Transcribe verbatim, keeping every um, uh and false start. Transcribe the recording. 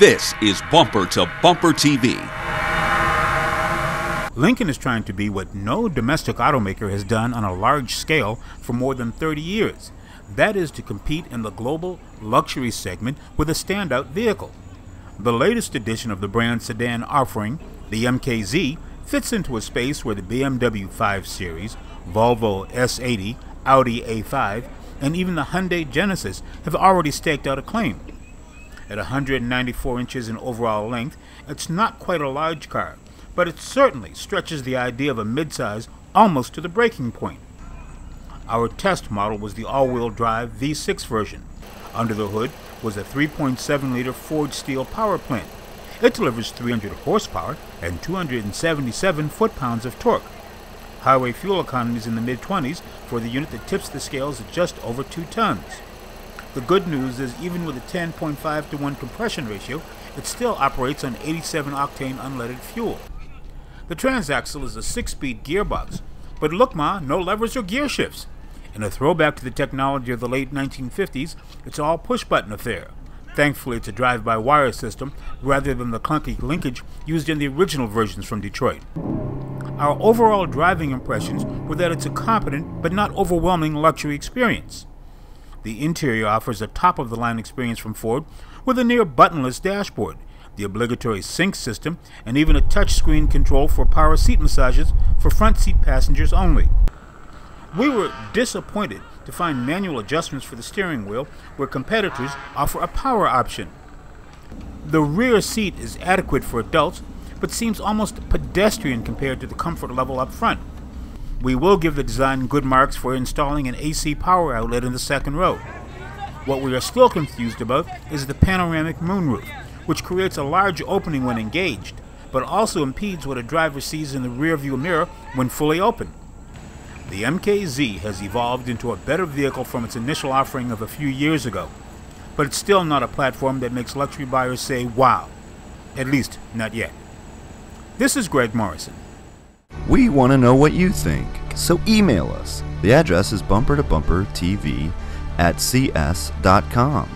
This is Bumper to Bumper T V. Lincoln is trying to be what no domestic automaker has done on a large scale for more than thirty years. That is to compete in the global luxury segment with a standout vehicle. The latest edition of the brand's sedan offering, the M K Z, fits into a space where the B M W five series, Volvo S eighty, Audi A five, and even the Hyundai Genesis have already staked out a claim. At one hundred ninety-four inches in overall length, it's not quite a large car, but it certainly stretches the idea of a midsize almost to the breaking point. Our test model was the all-wheel drive V six version. Under the hood was a three point seven liter Ford steel power plant. It delivers three hundred horsepower and two hundred seventy-seven foot-pounds of torque. Highway fuel economy is in the mid-twenties for the unit that tips the scales at just over two tons. The good news is even with a ten point five to one compression ratio, it still operates on eighty-seven octane unleaded fuel. The transaxle is a six-speed gearbox, but look ma, no levers or gear shifts. In a throwback to the technology of the late nineteen fifties, it's all push-button affair. Thankfully, it's a drive-by-wire system rather than the clunky linkage used in the original versions from Detroit. Our overall driving impressions were that it's a competent but not overwhelming luxury experience. The interior offers a top-of-the-line experience from Ford with a near-buttonless dashboard, the obligatory Sync system, and even a touchscreen control for power seat massages for front seat passengers only. We were disappointed to find manual adjustments for the steering wheel where competitors offer a power option. The rear seat is adequate for adults, but seems almost pedestrian compared to the comfort level up front. We will give the design good marks for installing an A C power outlet in the second row. What we are still confused about is the panoramic moonroof, which creates a large opening when engaged, but also impedes what a driver sees in the rearview mirror when fully open. The M K Z has evolved into a better vehicle from its initial offering of a few years ago, but it's still not a platform that makes luxury buyers say, wow. At least, not yet. This is Greg Morrison. We want to know what you think, so email us. The address is bumper to bumper T V at C S dot com.